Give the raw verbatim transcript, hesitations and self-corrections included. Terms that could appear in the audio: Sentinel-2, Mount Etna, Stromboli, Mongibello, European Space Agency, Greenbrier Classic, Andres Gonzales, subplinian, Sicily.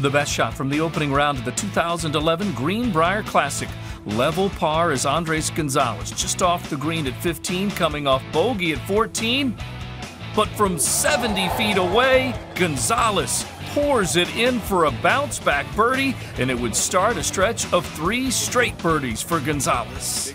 The best shot from the opening round of the two thousand eleven Greenbrier Classic. Level par is Andres Gonzales, just off the green at fifteen, coming off bogey at fourteen. But from seventy feet away, Gonzales pours it in for a bounce-back birdie, and it would start a stretch of three straight birdies for Gonzales.